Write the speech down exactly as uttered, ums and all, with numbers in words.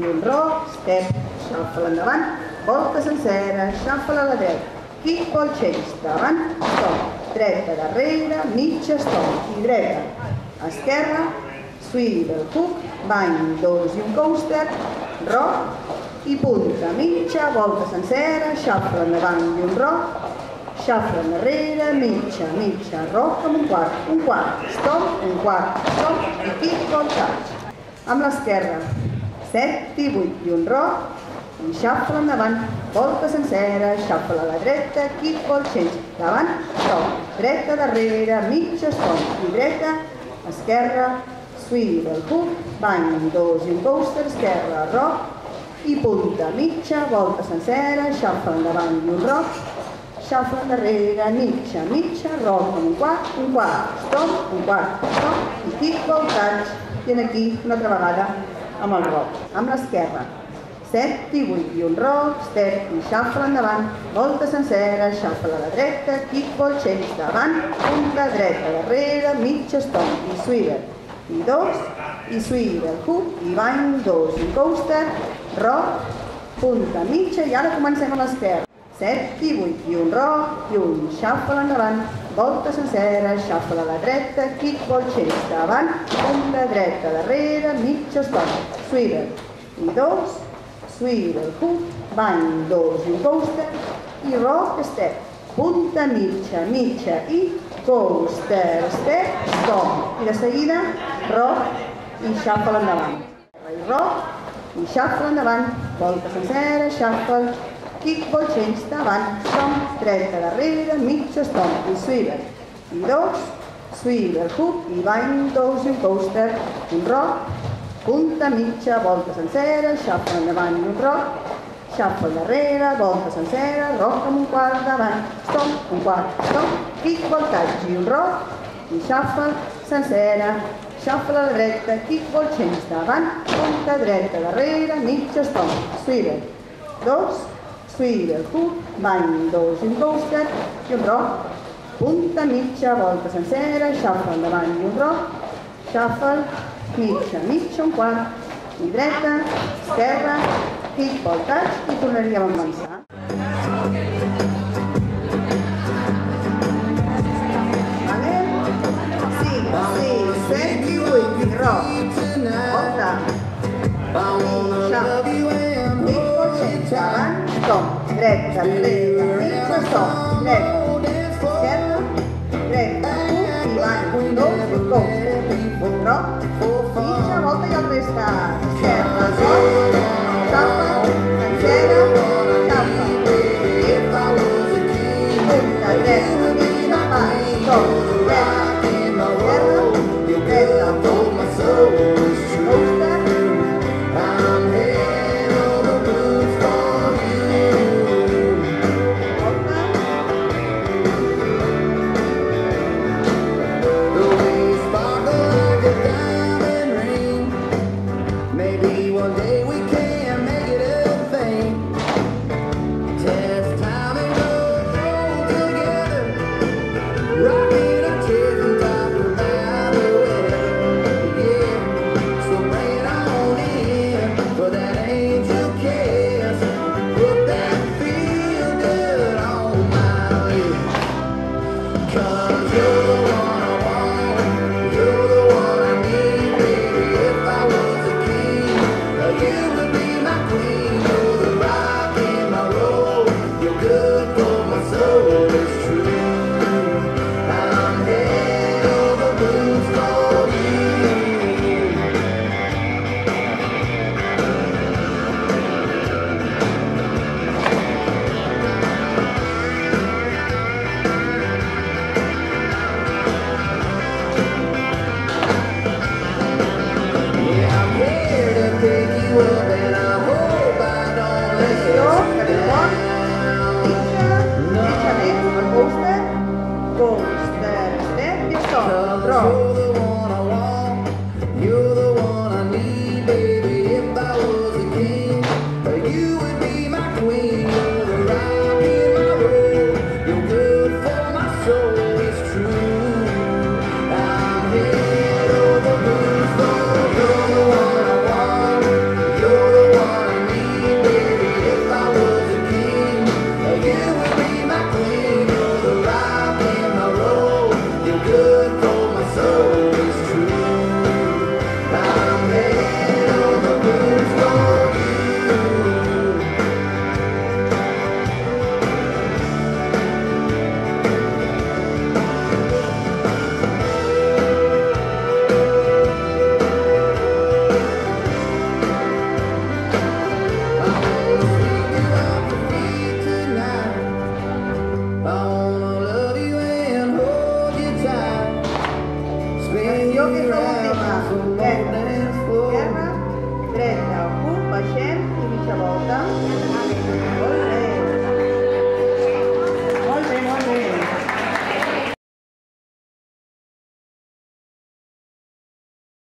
Lliuró, step, xamfla endavant, volta sencera, xamfla a la dreta, kickball change, davant, stop, dreta, darrere, mitja, stop, i dreta, esquerra, swivel, hook, bind, dos i un coaster, rock i punta, mitja, volta sencera, xamfla endavant, Lliuró, xamfla endarrere, mitja, mitja, rock amb un quart, un quart, stop, un quart, stop, i kickball change. Amb l'esquerra, set i vuit, i un rock, un xamfla endavant, volta sencera, xamfla a la dreta, kickball change, davant, stop, dreta, darrere, mitja, stop, i dreta, esquerra, swivel, hook, bind, dos i un coaster, esquerra, rock, i punta, mitja, volta sencera, xamfla endavant, i un rock, xamfla endarrere, mitja, mitja, rock, un quart, un quart, stop, un quart, stop, i kickball touch, i aquí una altra vegada, amb el rock, amb l'esquerra, set i vuit i un rock, step i xamfla endavant, volta sencera, xamfla a la dreta, kickball change, davant, punta, dreta, darrere, mitja, stop, i swivel, i dos, i swivel, hook, i bind, dos, i coaster, rock, punta, mitja, i ara comencem a l'esquerra, set i vuit i un rock, i un xamfla endavant, volta sencera, xamfla a la dreta, kickball change, davant, punta, dreta, darrere, mitja, stop, swivel, i dos, swivel, hook, bind, dos, i un coaster, i rock, step, punta, mitja, mitja, i coaster, step, stop, i de seguida, rock, i xamfla endavant, i rock, i xamfla endavant, volta sencera, xamfla, kickball change, davant, stop, dreta, darrere, mitja, stop, i swivel, i dos, swivel, hook, i bind, dos, i un coaster, un rock, punta, mitja, volta sencera, xamfla endavant, i un rock, xamfla darrere, volta sencera, rock amb un quart, davant, stop, un quart, stop, kickball touch, i un rock, i xamfla sencera, xamfla a la dreta, kickball change, davant, punta, dreta, darrere, mitja, stop, swivel, dos, swivel, hook, bind, dos, i un coaster, i un rock, punta, mitja, volta sencera, xamfla endavant, i un rock, xamfla, mitja, mitja, un quart, i dreta, esquerra, kickball touch, i tornaríem a avançar. Anem? cinc, sis, set i vuit, i rock, volta, i xamfla, kickball change, davant, stop, dreta, dreta, mitja, stop, dreta, esquerra, dreta, un, i van, un, dos, un, dos, un, rock, mitja, volta i el resta, esquerra, sol, xamfla, sencera, xamfla, dreta, punta, dreta, mitja, pas, sol, dreta, esquerra, dreta, punta, costa, Guerra, Treta, Ocup, Hashem y Michabolta.